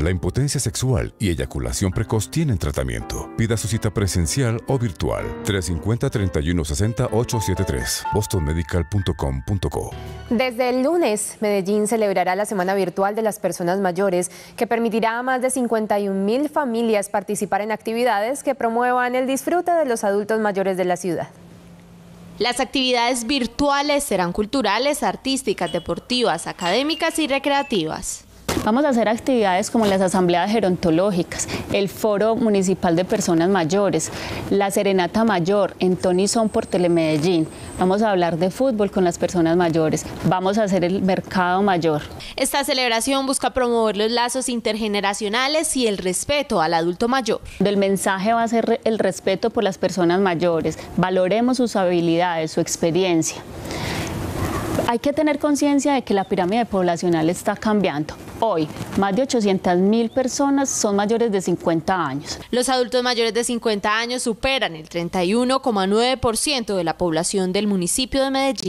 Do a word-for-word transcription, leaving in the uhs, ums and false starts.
La impotencia sexual y eyaculación precoz tienen tratamiento. Pida su cita presencial o virtual. tres cinco cero, tres uno seis cero, ocho siete tres, boston medical punto com punto co. Desde el lunes, Medellín celebrará la Semana Virtual de las Personas Mayores, que permitirá a más de cincuenta y un mil familias participar en actividades que promuevan el disfrute de los adultos mayores de la ciudad. Las actividades virtuales serán culturales, artísticas, deportivas, académicas y recreativas. Vamos a hacer actividades como las asambleas gerontológicas, el Foro Municipal de Personas Mayores, la Serenata Mayor en Tonizón por Telemedellín. Vamos a hablar de fútbol con las personas mayores. Vamos a hacer el mercado mayor. Esta celebración busca promover los lazos intergeneracionales y el respeto al adulto mayor. El mensaje va a ser el respeto por las personas mayores. Valoremos sus habilidades, su experiencia. Hay que tener conciencia de que la pirámide poblacional está cambiando. Hoy, más de ochocientas mil personas son mayores de cincuenta años. Los adultos mayores de cincuenta años superan el treinta y uno coma nueve por ciento de la población del municipio de Medellín.